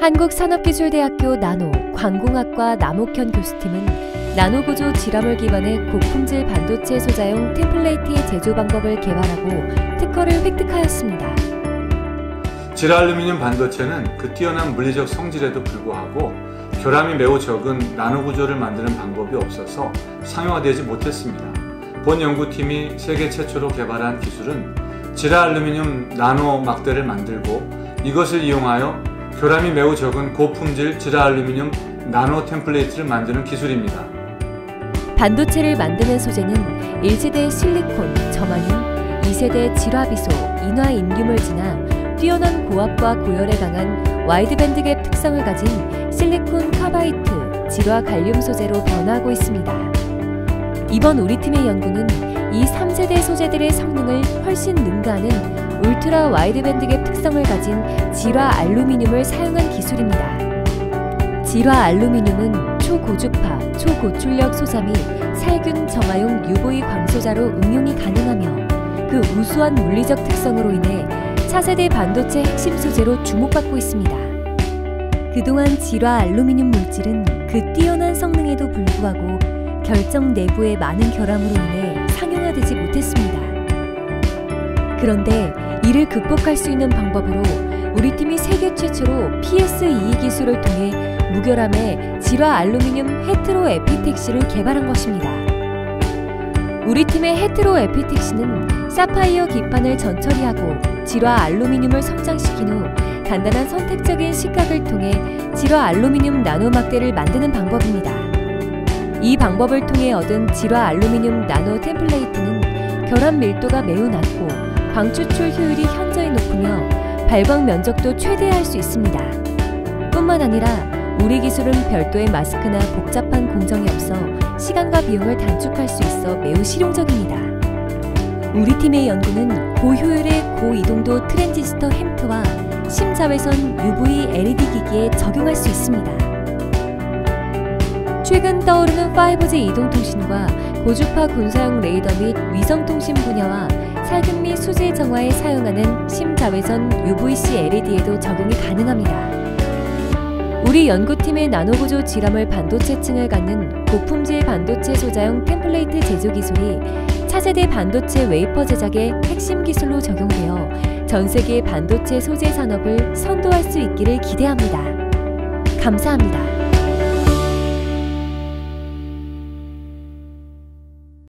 한국산업기술대학교 나노 광공학과 남옥현 교수팀은 나노구조 질화물 기반의 고품질 반도체 소자용 템플레이트의 제조 방법을 개발하고 특허를 획득하였습니다. 질화알루미늄 반도체는 그 뛰어난 물리적 성질에도 불구하고 결함이 매우 적은 나노구조를 만드는 방법이 없어서 상용화되지 못했습니다. 본 연구팀이 세계 최초로 개발한 기술은 질화알루미늄 나노 막대를 만들고 이것을 이용하여 결함이 매우 적은 고품질 질화알루미늄 나노 템플레이트를 만드는 기술입니다. 반도체를 만드는 소재는 1세대 실리콘, 점화융, 2세대 질화비소, 인화인듐을 지나 뛰어난 고압과 고열에 강한 와이드밴드 갭 특성을 가진 실리콘 카바이트, 질화 갈륨 소재로 변화하고 있습니다. 이번 우리 팀의 연구는 이 3세대 소재들의 성능을 훨씬 능가하는 울트라 와이드밴드 갭 특성을 가진 질화 알루미늄을 사용한 기술입니다. 질화 알루미늄은 초고주파, 초고출력 소자 및 살균 정화용 UV 광소자로 응용이 가능하며 그 우수한 물리적 특성으로 인해 차세대 반도체 핵심 소재로 주목받고 있습니다. 그동안 질화 알루미늄 물질은 그 뛰어난 성능에도 불구하고 결정 내부의 많은 결함으로 인해 상용화되지 못했습니다. 그런데 이를 극복할 수 있는 방법으로 우리 팀이 세계 최초로 PSE 기술을 통해 무결함의 질화 알루미늄 헤트로 에피택시를 개발한 것입니다. 우리 팀의 헤트로 에피택시는 사파이어 기판을 전처리하고 질화 알루미늄을 성장시킨 후 간단한 선택적인 시각을 통해 질화 알루미늄 나노막대를 만드는 방법입니다. 이 방법을 통해 얻은 질화 알루미늄 나노 템플레이트는 결함 밀도가 매우 낮고 광 추출 효율이 현저히 높으며 발광 면적도 최대화할 수 있습니다. 뿐만 아니라 우리 기술은 별도의 마스크나 복잡한 공정이 없어 시간과 비용을 단축할 수 있어 매우 실용적입니다. 우리 팀의 연구는 고효율의 고이동도 트랜지스터 햄트와 심자외선 UV-LED 기기에 적용할 수 있습니다. 최근 떠오르는 5G 이동통신과 고주파 군사용 레이더 및 위성통신 분야와 살균 및 수질 정화에 사용하는 심자외선 UVC LED에도 적용이 가능합니다. 우리 연구팀의 나노구조 질화물 반도체층을 갖는 고품질 반도체 소자용 템플레이트 제조 기술이 차세대 반도체 웨이퍼 제작의 핵심 기술로 적용되어 전 세계 반도체 소재 산업을 선도할 수 있기를 기대합니다. 감사합니다.